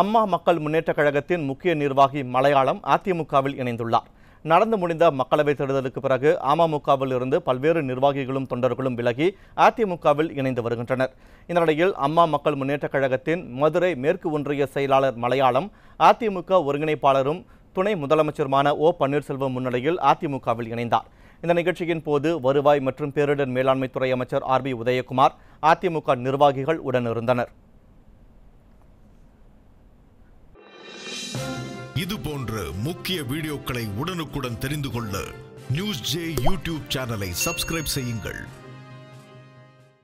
அம்மா மக்கள் முன்னேற்றக் கழகத்தின் முக்கிய நிர்வாகி மலையாளம் அதிமுகவில் இணைந்துள்ளார். நடந்து முடிந்த மக்களவைத் தேர்தலுக்கு பிறகு அமமுகவில் இருந்து பல்வேறு நிர்வாகிகளும் தொண்டர்களும் விலகி அதிமுகவில் இணைந்து வருகின்றனர். இந்த நிலையில் அம்மா மக்கள் முன்னேற்றக் கழகத்தின் மதுரை மேற்கு ஒன்றிய செயலாளர் மலையாளம் அதிமுக ஒருங்கிணைப்பாளரும் துணை முதலமைச்சருமான ஓ பன்னீர்செல்வம் முன்னிலையில் அதிமுகவில் இணைந்தார். இந்த நிகழ்ச்சியின் போது வருவாய் மற்றும் பேரிடர் மேலாண்மைத்துறை அமைச்சர் ஆர் பி உதயகுமார் அதிமுக நிர்வாகிகள் உடனிருந்தனர். இது போன்ற முக்கிய வீடியோக்களை உடனுக்குடன் தெரிந்து கொள்ள நியூஸ் ஜே யூடியூப் சேனலை சப்ஸ்கிரைப் செய்யுங்கள்.